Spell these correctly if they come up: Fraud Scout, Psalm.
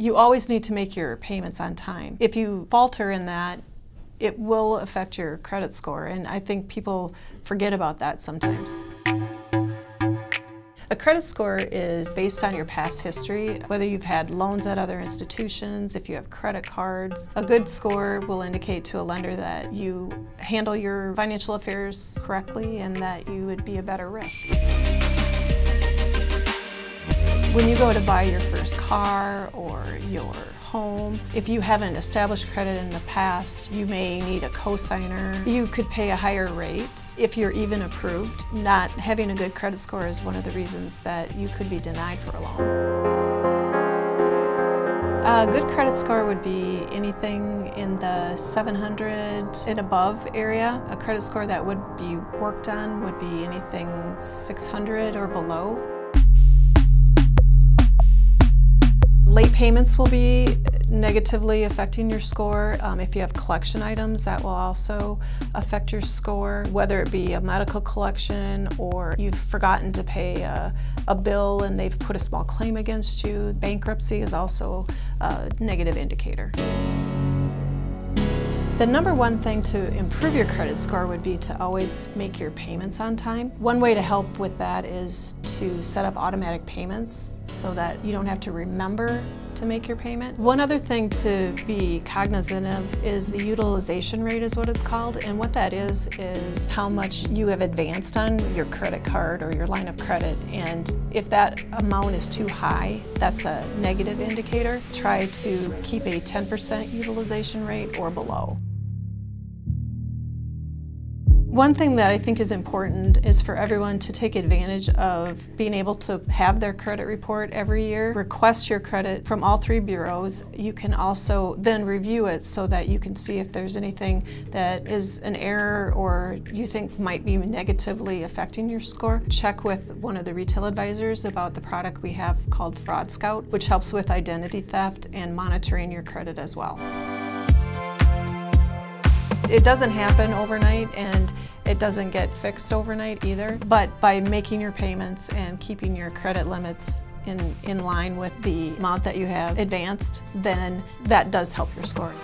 you always need to make your payments on time. If you falter in that, it will affect your credit score, and I think people forget about that sometimes. A credit score is based on your past history, whether you've had loans at other institutions, if you have credit cards. A good score will indicate to a lender that you handle your financial affairs correctly and that you would be a better risk. When you go to buy your first car or your home, if you haven't established credit in the past, you may need a cosigner. You could pay a higher rate if you're even approved. Not having a good credit score is one of the reasons that you could be denied for a loan. A good credit score would be anything in the 700 and above area. A credit score that would be worked on would be anything 600 or below. Late payments will be negatively affecting your score. If you have collection items, that will also affect your score, whether it be a medical collection or you've forgotten to pay a bill and they've put a small claim against you. Bankruptcy is also a negative indicator. The number one thing to improve your credit score would be to always make your payments on time. One way to help with that is to set up automatic payments so that you don't have to remember to make your payment. One other thing to be cognizant of is the utilization rate is what it's called, and what that is how much you have advanced on your credit card or your line of credit, and if that amount is too high, that's a negative indicator. Try to keep a 10% utilization rate or below. One thing that I think is important is for everyone to take advantage of being able to have their credit report every year. Request your credit from all three bureaus. You can also then review it so that you can see if there's anything that is an error or you think might be negatively affecting your score. Check with one of the retail advisors about the product we have called Fraud Scout, which helps with identity theft and monitoring your credit as well. It doesn't happen overnight, and it doesn't get fixed overnight either, but by making your payments and keeping your credit limits in line with the amount that you have advanced, then that does help your score.